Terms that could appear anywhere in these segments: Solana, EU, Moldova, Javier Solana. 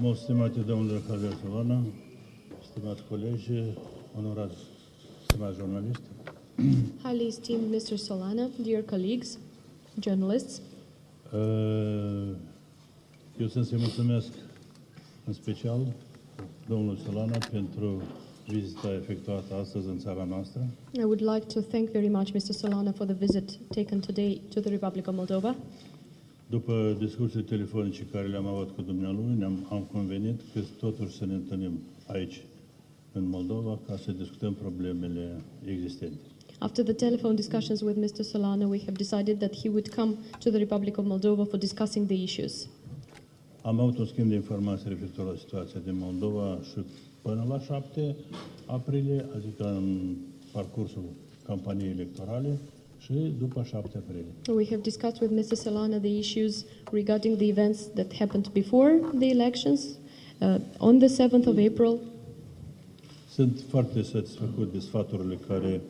Mult stimate domnule Javier Solana, stimați colegi, onorați, stimați jurnaliști. Highly esteemed Mr. Solana, dear colleagues, journalists. Eu să-i mulțumesc în special domnului Solana pentru vizita efectuată astăzi în țara noastră. I would like to thank very much Mr. Solana for the visit taken today to the Republic of Moldova. După discuții telefonice care le-am avut cu dumnealui, am convenit că totuși să ne întâlnim aici, în Moldova, ca să discutăm problemele existente. After the telephone discussions with Mr. Solana, we have decided that he would come to the Republic of Moldova for discussing the issues. Am avut un schimb de informații referitor la situația din Moldova și până la 7 aprilie, adică în parcursul campaniei electorale, și după 7 aprilie. We have discussed with Mr. Solana the issues regarding the events that happened before the elections on the 7th of April. Sunt foarte satisfăcut de sfaturile care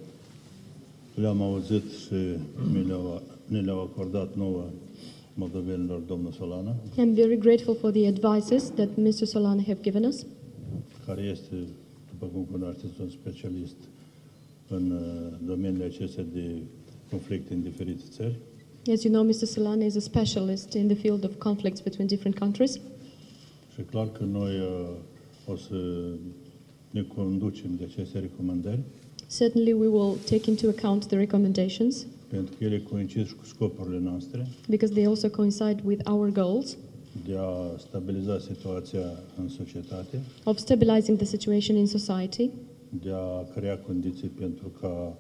le-am auzit și ne le-au acordat nouă moldovenilor domnul Solana. I'm very grateful for the advices that Mr. Solana have given us. Care este, după cum cunoașteți, un specialist în domeniile acestea de conflicte în diferite țări. As you know, Mr. Solana is a specialist in the field of conflicts between different countries. Și clar că noi o să ne conducem de aceste recomandări. Certainly we will take into account the recommendations. Pentru că ele coincid cu scopurile noastre. Because they also coincide with our goals. De a stabiliza situația în societate. Of stabilizing the situation in society. De a crea condiții pentru ca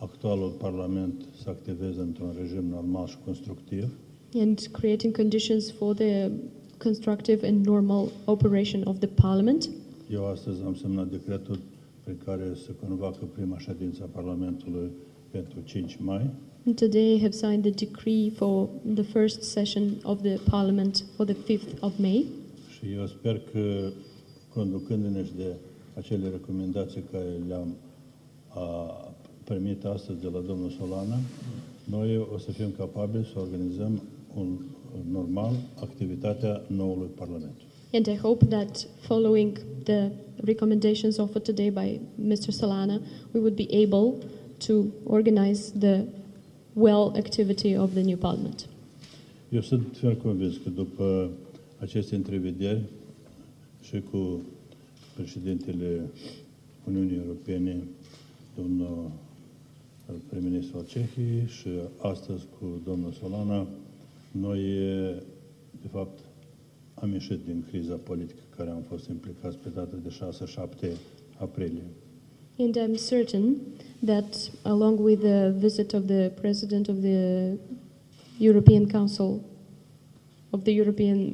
actualul Parlament să activeze într-un regim normal și constructiv. And creating conditions for the constructive and normal operation of the Parliament. Eu astăzi am semnat decretul prin care se convoacă prima ședință a Parlamentului pentru 5 mai. And today I have signed the decree for the first session of the Parliament for the 5th of May. Și eu sper că conducându-ne și de acele recomandații care le-am primit astăzi de la domnul Solana, noi o să fim capabili să organizăm normal activitatea noului Parlament. And I hope that following the recommendations offered today by Mr. Solana, we would be able to organize the well activity of the new Parliament. Eu sunt ferm convins că după aceste întrevederi și cu președintele Uniunii Europene, domnul prim-ministru al Cehiei, și astăzi cu domnul Solana, noi, de fapt, am ieșit din criza politică care am fost implicați pe data de 6-7 aprilie. And I'm certain that, along with the visit of the President of the European Council,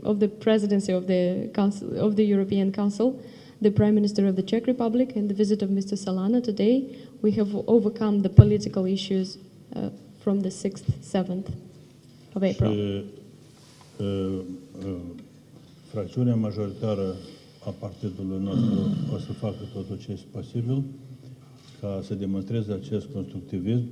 of the Presidency of the Council of the European Council, the Prime Minister of the Czech Republic, and the visit of Mr. Solana today, we have overcome the political issues from the 6th, 7th of April. Fracțiunea majoritară a partidului nostru o să facă tot ce este posibil ca să demonstreze acest constructivism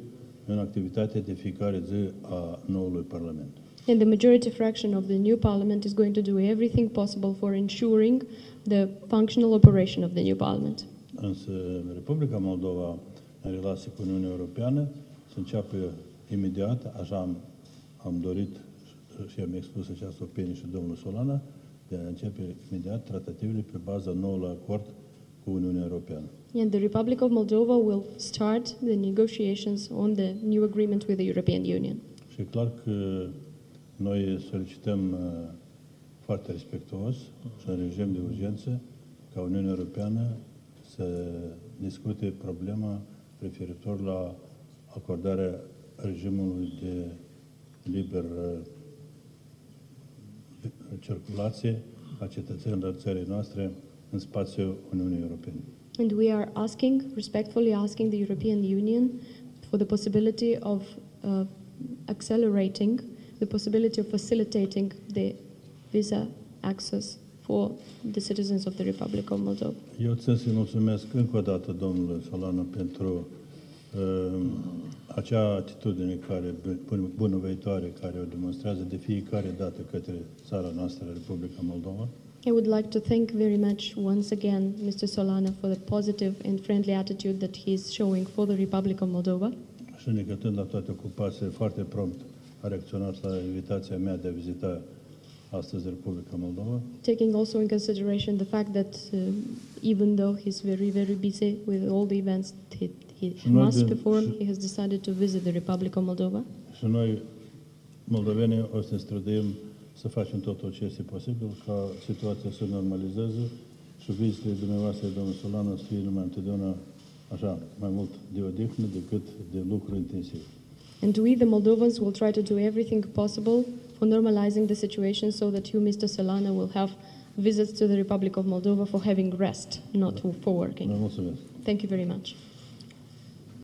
în activitatea de fiecare zi a noului Parlament. And the majority fraction of the new Parliament is going to do everything possible for ensuring the functional operation of the new Parliament. Însă Republica Moldova, în relație cu Uniunea Europeană, se înceapă imediat, așa am dorit și am expus această opinie și domnul Solana, de a începe imediat tratativele pe baza noului acord cu Uniunea Europeană. And the Republic of Moldova will start the negotiations on the new agreement with the European Union. Și clar că noi solicităm foarte respectuos și în regim de urgență ca Uniunea Europeană să discute problema referitor la acordarea regimului de liber circulație a cetățenilor țării noastre în spațiul Uniunii Europene. And we are asking, respectfully asking the European Union for the possibility of accelerating the possibility of facilitating the visa access for the citizens of the Republic of Moldova. Eu țin să-i mulțumesc încă o dată domnului Solana pentru acea atitudine care bunăvoitoare care o demonstrează de fiecare dată către țara noastră, Republica Moldova. I would like to thank very much once again Mr. Solana for the positive and friendly attitude that he is showing for the Republic of Moldova. Și negătând la toate ocupațiile, foarte prompt a reacționat la invitația mea de a vizita astăzi Republica Moldova. Taking also in consideration the fact that even though he's very busy with all the events he must perform, he has decided to visit the Republic of Moldova. Și noi, moldovenii, o să ne străduim să facem totul ce este posibil ca situația să normalizeze și vizitele dumneavoastră, domnul Solana, să fie numai întotdeauna așa, mai mult de odihnă decât de lucru intensiv. And we, the Moldovans, will try to do everything possible for normalizing the situation so that you, Mr. Solana, will have visits to the Republic of Moldova for having rest, not for working. Mulțumesc. Thank you very much.